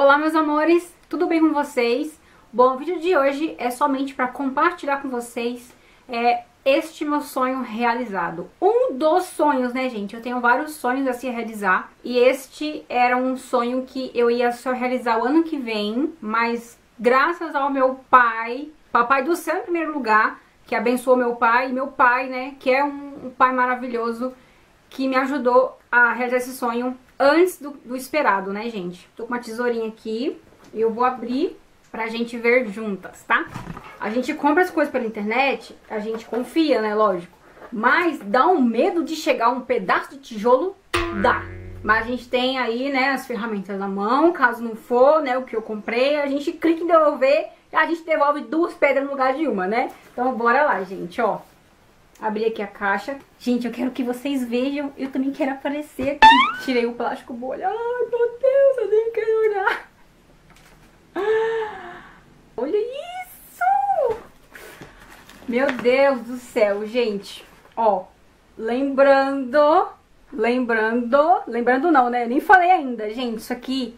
Olá meus amores, tudo bem com vocês? Bom, o vídeo de hoje é somente para compartilhar com vocês este meu sonho realizado. Um dos sonhos, né gente? Eu tenho vários sonhos a se realizar e este era um sonho que eu ia só realizar o ano que vem, mas graças ao meu pai, papai do céu em primeiro lugar, que abençoou meu pai, né, que é um pai maravilhoso, que me ajudou a realizar esse sonho antes do esperado, né, gente? Tô com uma tesourinha aqui e eu vou abrir pra gente ver juntas, tá? A gente compra as coisas pela internet, a gente confia, né, lógico. Mas dá um medo de chegar um pedaço de tijolo? Dá. Mas a gente tem aí, né, as ferramentas na mão, caso não for, né, o que eu comprei, a gente clica em devolver e a gente devolve duas pedras no lugar de uma, né? Então bora lá, gente, ó. Abri aqui a caixa. Gente, eu quero que vocês vejam. Eu também quero aparecer aqui. Tirei o plástico bolha. Ai, meu Deus, eu nem quero olhar. Olha isso! Meu Deus do céu, gente. Ó, lembrando não, né? Eu nem falei ainda, gente. Isso aqui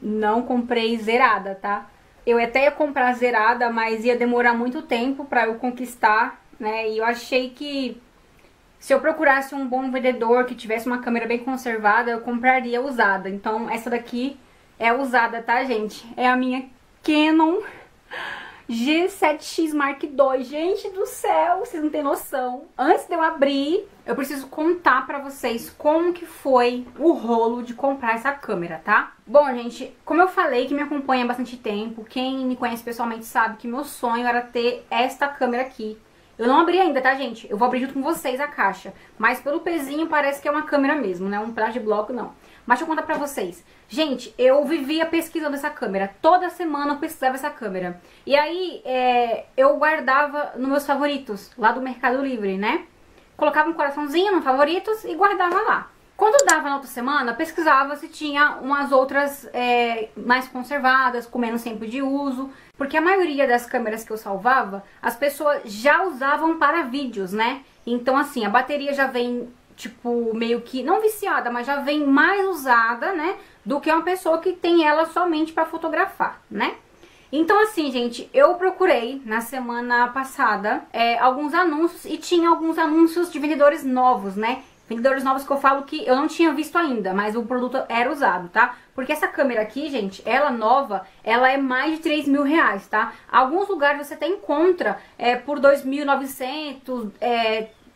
não comprei zerada, tá? Eu até ia comprar zerada, mas ia demorar muito tempo pra eu conquistar, né? E eu achei que se eu procurasse um bom vendedor que tivesse uma câmera bem conservada, eu compraria usada. Então essa daqui é usada, tá, gente? É a minha Canon G7X Mark II. Gente do céu, vocês não têm noção. Antes de eu abrir, eu preciso contar pra vocês como que foi o rolo de comprar essa câmera, tá? Bom, gente, como eu falei, que me acompanha há bastante tempo, quem me conhece pessoalmente sabe que meu sonho era ter esta câmera aqui. Eu não abri ainda, tá, gente? Eu vou abrir junto com vocês a caixa. Mas pelo pezinho parece que é uma câmera mesmo, né? Um prato de bloco, não. Mas deixa eu contar pra vocês. Gente, eu vivia pesquisando essa câmera. Toda semana eu pesquisava essa câmera. E aí, eu guardava nos meus favoritos, lá do Mercado Livre, né? Colocava um coraçãozinho no favoritos e guardava lá. Quando dava na outra semana, pesquisava se tinha umas outras mais conservadas, com menos tempo de uso. Porque a maioria das câmeras que eu salvava, as pessoas já usavam para vídeos, né? Então, assim, a bateria já vem, tipo, meio que, não viciada, mas já vem mais usada, né? Do que uma pessoa que tem ela somente para fotografar, né? Então, assim, gente, eu procurei na semana passada alguns anúncios e tinha alguns anúncios de vendedores novos, né? Vendedores novos que eu falo que eu não tinha visto ainda, mas o produto era usado, tá? Porque essa câmera aqui, gente, ela nova, ela é mais de 3 mil reais, tá? Alguns lugares você até encontra por 2.900,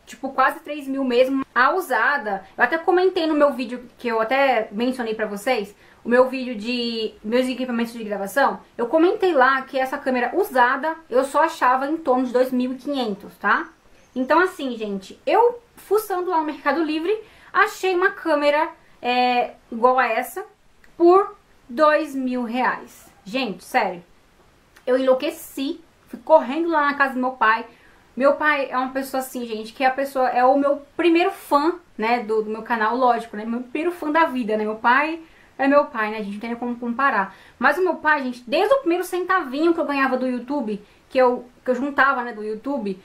tipo quase 3 mil mesmo. A usada, eu até comentei no meu vídeo, que eu até mencionei pra vocês, o meu vídeo de meus equipamentos de gravação, eu comentei lá que essa câmera usada eu só achava em torno de 2.500, tá? Então assim, gente, eu fuçando lá no Mercado Livre, achei uma câmera igual a essa por 2 mil reais. Gente, sério, eu enlouqueci, fui correndo lá na casa do meu pai. Meu pai é uma pessoa assim, gente, que é o meu primeiro fã, né, do meu canal, lógico, né, meu primeiro fã da vida, né, meu pai é meu pai, né, a gente não tem nem como comparar. Mas o meu pai, gente, desde o primeiro centavinho que eu ganhava do YouTube, que eu juntava, né, do YouTube,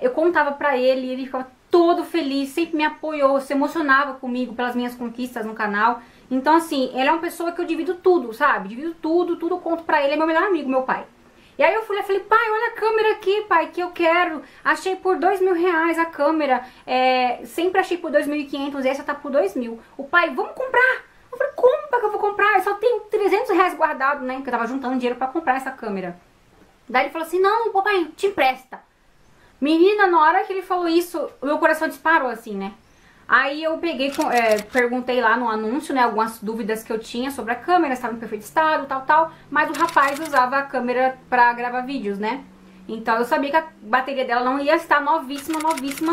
eu contava pra ele e ele ficava todo feliz, sempre me apoiou, se emocionava comigo pelas minhas conquistas no canal. Então assim, ele é uma pessoa que eu divido tudo, sabe? Divido tudo, eu conto pra ele, é meu melhor amigo, meu pai. E aí eu fui lá e falei, pai, olha a câmera aqui, pai, que eu quero. Achei por 2 mil reais a câmera, sempre achei por 2.500 e essa tá por 2 mil. O pai, vamos comprar. Eu falei, como que eu vou comprar? Eu só tenho 300 reais guardado, né, porque eu tava juntando dinheiro pra comprar essa câmera. Daí ele falou assim, não, papai, te empresta. Menina, na hora que ele falou isso, o meu coração disparou, assim, né? Aí eu peguei, perguntei lá no anúncio, né, algumas dúvidas que eu tinha sobre a câmera, estava em perfeito estado, tal, mas o rapaz usava a câmera pra gravar vídeos, né? Então eu sabia que a bateria dela não ia estar novíssima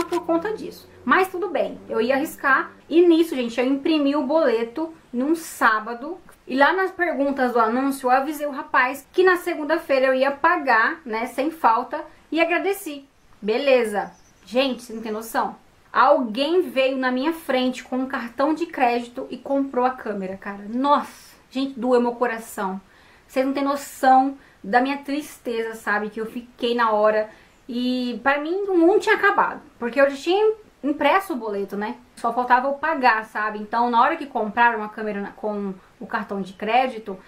por conta disso. Mas tudo bem, eu ia arriscar. E nisso, gente, eu imprimi o boleto num sábado. E lá nas perguntas do anúncio, eu avisei o rapaz que na segunda-feira eu ia pagar, né, sem falta, e agradeci. Beleza. Gente, você não tem noção. Alguém veio na minha frente com um cartão de crédito e comprou a câmera, cara. Nossa, gente, doeu meu coração. Vocês não tem noção da minha tristeza, sabe? Que eu fiquei na hora e pra mim o mundo tinha acabado. Porque eu já tinha impresso o boleto, né? Só faltava eu pagar, sabe? Então, na hora que compraram uma câmera com o cartão de crédito,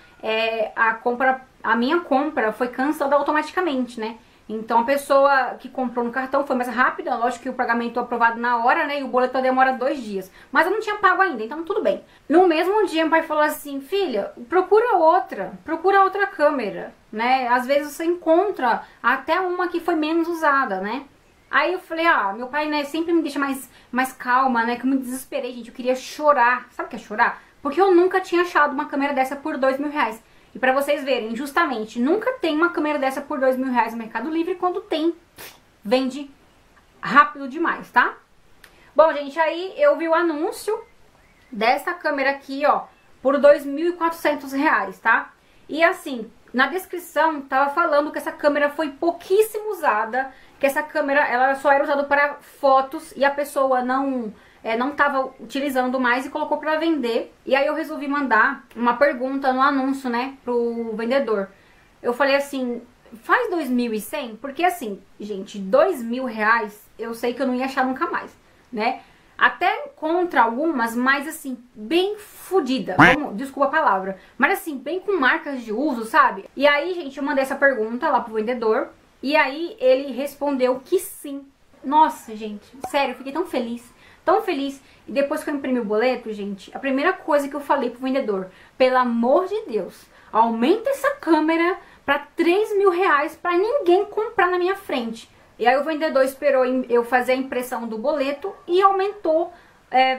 a minha compra foi cancelada automaticamente, né? Então, a pessoa que comprou no cartão foi mais rápida. Lógico que o pagamento é aprovado na hora, né? E o boleto demora 2 dias. Mas eu não tinha pago ainda, então tudo bem. No mesmo dia, meu pai falou assim: filha, procura outra câmera, né? Às vezes você encontra até uma que foi menos usada, né? Aí eu falei, ah, meu pai, né, sempre me deixa mais calma, né, que eu me desesperei, gente, eu queria chorar. Sabe o que é chorar? Porque eu nunca tinha achado uma câmera dessa por R$2.000. E pra vocês verem, justamente, nunca tem uma câmera dessa por R$2.000 no Mercado Livre. Quando tem, vende rápido demais, tá? Bom, gente, aí eu vi o anúncio dessa câmera aqui, ó, por R$2.400, tá? E assim, na descrição tava falando que essa câmera foi pouquíssimo usada, que essa câmera ela só era usada para fotos e a pessoa não estava utilizando mais e colocou para vender. E aí eu resolvi mandar uma pergunta no anúncio, né, pro vendedor. Eu falei assim, faz 2.100, porque assim, gente, R$2.000 eu sei que eu não ia achar nunca mais, né? Até encontra algumas, mas assim, bem fodida. Desculpa a palavra. Mas assim, bem com marcas de uso, sabe? E aí, gente, eu mandei essa pergunta lá pro vendedor. E aí ele respondeu que sim. Nossa, gente, sério, eu fiquei tão feliz, tão feliz. E depois que eu imprimi o boleto, gente, a primeira coisa que eu falei pro vendedor: pelo amor de Deus, aumenta essa câmera pra R$3.000 pra ninguém comprar na minha frente. E aí o vendedor esperou eu fazer a impressão do boleto e aumentou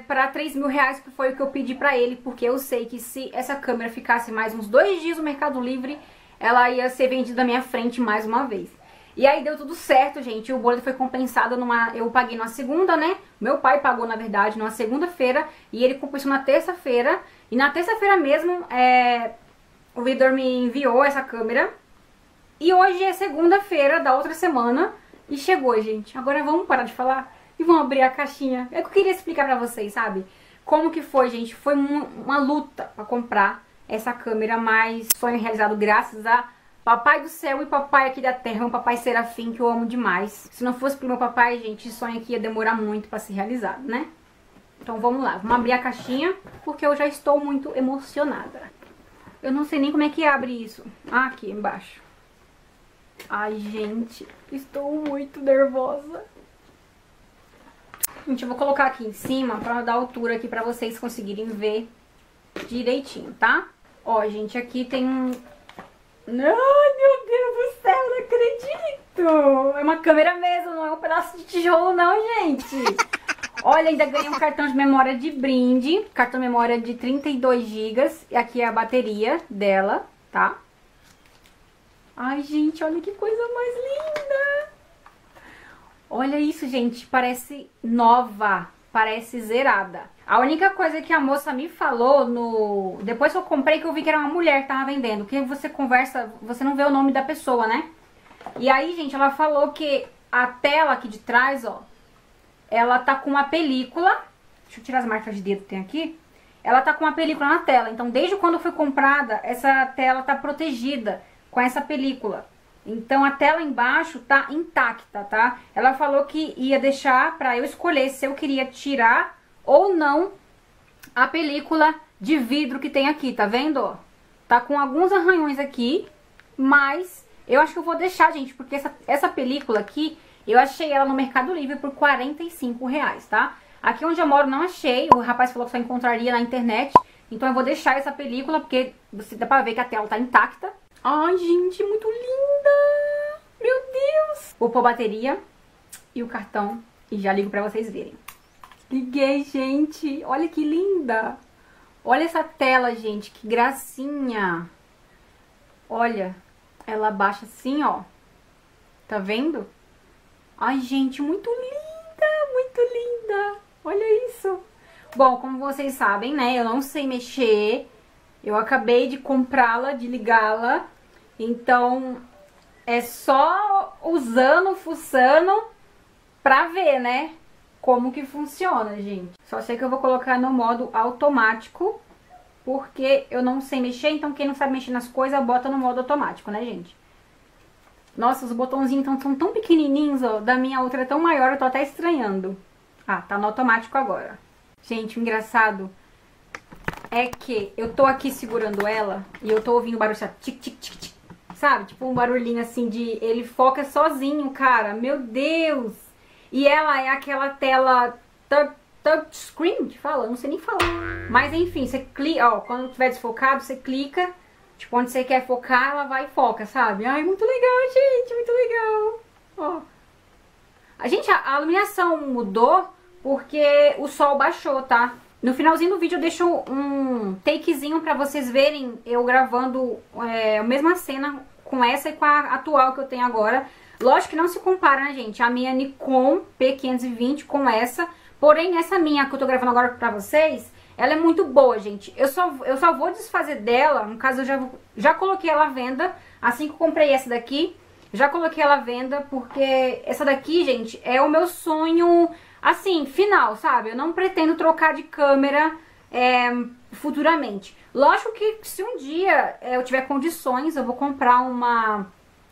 pra R$3.000, que foi o que eu pedi pra ele. Porque eu sei que se essa câmera ficasse mais uns 2 dias no Mercado Livre, ela ia ser vendida na minha frente mais uma vez. E aí deu tudo certo, gente. O boleto foi compensado eu paguei numa segunda, né? Meu pai pagou, na verdade, numa segunda-feira. E ele compensou na terça-feira. E na terça-feira mesmo, o vendedor me enviou essa câmera. E hoje é segunda-feira da outra semana. E chegou, gente. Agora vamos parar de falar e vamos abrir a caixinha. É que eu queria explicar pra vocês, sabe? Como que foi, gente. Foi uma luta pra comprar essa câmera, mas sonho realizado graças a Papai do céu e papai aqui da terra, um papai Serafim que eu amo demais. Se não fosse pro meu papai, gente, sonho aqui ia demorar muito pra ser realizado, né? Então vamos lá, vamos abrir a caixinha, porque eu já estou muito emocionada. Eu não sei nem como é que abre isso. Ah, aqui embaixo. Ai, gente, estou muito nervosa. Gente, eu vou colocar aqui em cima pra dar altura aqui pra vocês conseguirem ver direitinho, tá? Ó, gente, aqui tem um... Ai, meu Deus do céu, não acredito! É uma câmera mesmo, não é um pedaço de tijolo não, gente! Olha, ainda ganhei um cartão de memória de brinde, cartão de memória de 32 GB, e aqui é a bateria dela, tá? Ai, gente, olha que coisa mais linda! Olha isso, gente, parece nova, parece zerada. A única coisa que a moça me falou depois que eu comprei, que eu vi que era uma mulher que tava vendendo. Porque você conversa, você não vê o nome da pessoa, né? E aí, gente, ela falou que a tela aqui de trás, ó, ela tá com uma película. Deixa eu tirar as marcas de dedo que tem aqui. Ela tá com uma película na tela. Então, desde quando foi comprada, essa tela tá protegida com essa película. Então, a tela embaixo tá intacta, tá? Ela falou que ia deixar pra eu escolher se eu queria tirar ou não a película de vidro que tem aqui, tá vendo? Tá com alguns arranhões aqui, mas eu acho que eu vou deixar, gente, porque essa película aqui, eu achei ela no Mercado Livre por R$45, tá? Aqui onde eu moro não achei, o rapaz falou que só encontraria na internet, então eu vou deixar essa película, porque dá pra ver que a tela tá intacta. Ai, gente, muito linda! Meu Deus! Vou pôr a bateria e o cartão e já ligo pra vocês verem. Liguei, gente. Olha que linda. Olha essa tela, gente. Que gracinha. Olha. Ela abaixa assim, ó. Tá vendo? Ai, gente. Muito linda. Muito linda. Olha isso. Bom, como vocês sabem, né? Eu não sei mexer. Eu acabei de comprá-la, de ligá-la. Então, é só usando, fuçando pra ver, né? Como que funciona, gente. Só sei que eu vou colocar no modo automático, porque eu não sei mexer, então quem não sabe mexer nas coisas, bota no modo automático, né, gente? Nossa, os botãozinhos então, são tão pequenininhos, ó, da minha outra é tão maior, eu tô até estranhando. Ah, tá no automático agora. Gente, o engraçado é que eu tô aqui segurando ela e eu tô ouvindo o barulho, tic, tic, tic, tic, sabe? Tipo um barulhinho assim de... Ele foca sozinho, cara. Meu Deus! E ela é aquela tela touchscreen que fala? Eu não sei nem falar. Mas enfim, você clica... Ó, quando tiver desfocado, você clica. Tipo, onde você quer focar, ela vai e foca, sabe? Ai, muito legal, gente! Muito legal! Ó. A gente, a iluminação mudou porque o sol baixou, tá? No finalzinho do vídeo eu deixo um takezinho pra vocês verem eu gravando a mesma cena com essa e com a atual que eu tenho agora. Lógico que não se compara, né, gente? A minha Nikon P520 com essa. Porém, essa minha que eu tô gravando agora pra vocês, ela é muito boa, gente. Eu só vou desfazer dela, no caso eu já coloquei ela à venda. Assim que eu comprei essa daqui, já coloquei ela à venda, porque essa daqui, gente, é o meu sonho... Assim, final, sabe? Eu não pretendo trocar de câmera futuramente. Lógico que se um dia eu tiver condições, eu vou comprar uma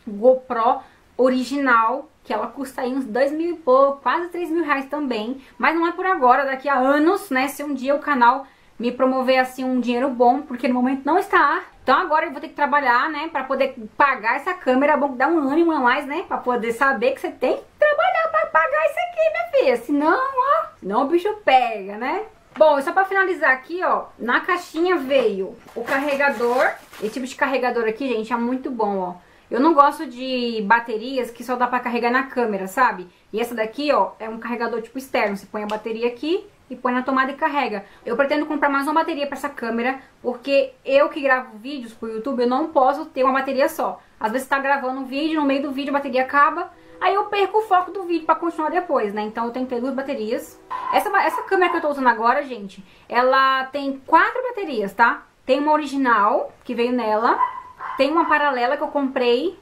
GoPro original, que ela custa aí uns 2 mil e pouco, quase 3 mil reais também. Mas não é por agora, daqui a anos, né? Se um dia o canal me promover, assim, um dinheiro bom, porque no momento não está. Então agora eu vou ter que trabalhar, né? Pra poder pagar essa câmera, é bom que dá um ânimo a mais, né? Pra poder saber que você tem que trabalhar pra pagar isso aqui, minha filha. Senão, ó, senão o bicho pega, né? Bom, e só pra finalizar aqui, ó, na caixinha veio o carregador. Esse tipo de carregador aqui, gente, é muito bom, ó. Eu não gosto de baterias que só dá pra carregar na câmera, sabe? E essa daqui, ó, é um carregador tipo externo. Você põe a bateria aqui e põe na tomada e carrega. Eu pretendo comprar mais uma bateria pra essa câmera, porque eu que gravo vídeos pro YouTube, eu não posso ter uma bateria só. Às vezes você tá gravando um vídeo, no meio do vídeo a bateria acaba, aí eu perco o foco do vídeo pra continuar depois, né? Então eu tenho que ter 2 baterias. Essa câmera que eu tô usando agora, gente, ela tem 4 baterias, tá? Tem uma original, que veio nela, tem uma paralela que eu comprei,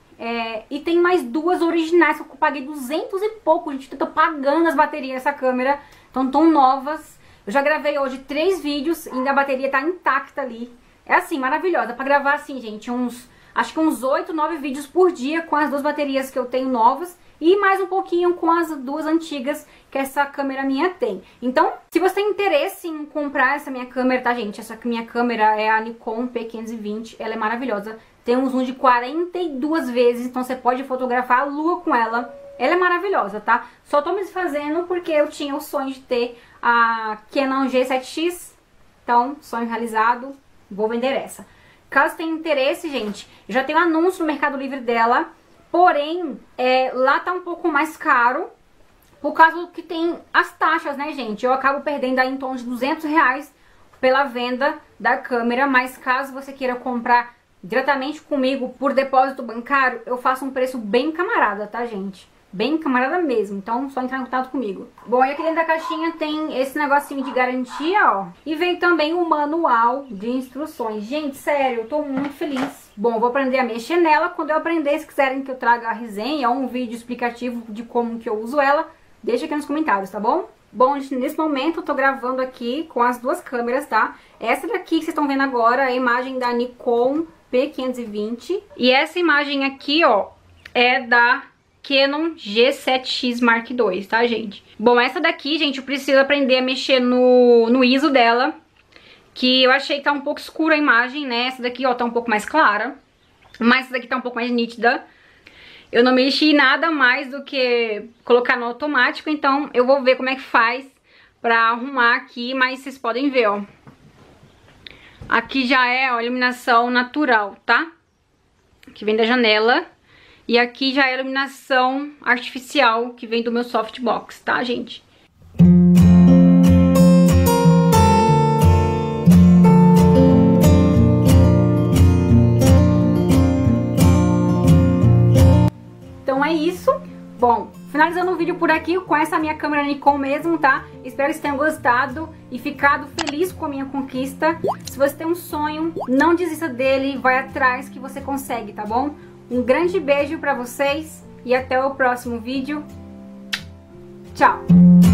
e tem mais 2 originais, que eu paguei 200 e pouco, gente. Eu tô pagando as baterias dessa câmera. Então, tão novas. Eu já gravei hoje 3 vídeos, ainda a bateria tá intacta ali. É assim, maravilhosa. Pra gravar assim, gente, acho que uns 8, 9 vídeos por dia com as 2 baterias que eu tenho novas. E mais um pouquinho com as 2 antigas que essa câmera minha tem. Então, se você tem interesse em comprar essa minha câmera, tá, gente? Essa minha câmera é a Nikon P520. Ela é maravilhosa. Tem um zoom de 42 vezes. Então, você pode fotografar a lua com ela. Ela é maravilhosa, tá? Só tô me desfazendo porque eu tinha o sonho de ter a Canon G7X. Então, sonho realizado. Vou vender essa. Caso tenha interesse, gente, já tem um anúncio no Mercado Livre dela. Porém, lá tá um pouco mais caro, por causa que tem as taxas, né, gente? Eu acabo perdendo aí em torno de 200 reais pela venda da câmera. Mas caso você queira comprar diretamente comigo por depósito bancário, eu faço um preço bem camarada, tá, gente? Bem camarada mesmo. Então, só entrar em contato comigo. Bom, e aqui dentro da caixinha tem esse negocinho de garantia, ó. E veio também o manual de instruções. Gente, sério, eu tô muito feliz. Bom, eu vou aprender a mexer nela. Quando eu aprender, se quiserem que eu traga a resenha ou um vídeo explicativo de como que eu uso ela, deixa aqui nos comentários, tá bom? Bom, gente, nesse momento eu tô gravando aqui com as 2 câmeras, tá? Essa daqui que vocês estão vendo agora é a imagem da Nikon P520. E essa imagem aqui, ó, é da... Canon G7X Mark II, tá, gente? Bom, essa daqui, gente, eu preciso aprender a mexer no ISO dela, que eu achei que tá um pouco escura a imagem, né? Essa daqui, ó, tá um pouco mais clara, mas essa daqui tá um pouco mais nítida. Eu não mexi em nada mais do que colocar no automático, então eu vou ver como é que faz pra arrumar aqui, mas vocês podem ver, ó. Aqui já é, ó, iluminação natural, tá? Que vem da janela. E aqui já é a iluminação artificial que vem do meu softbox, tá, gente? Então é isso. Bom, finalizando o vídeo por aqui com essa minha câmera Nikon mesmo, tá? Espero que vocês tenham gostado e ficado feliz com a minha conquista. Se você tem um sonho, não desista dele, vai atrás que você consegue, tá bom? Um grande beijo pra vocês e até o próximo vídeo. Tchau!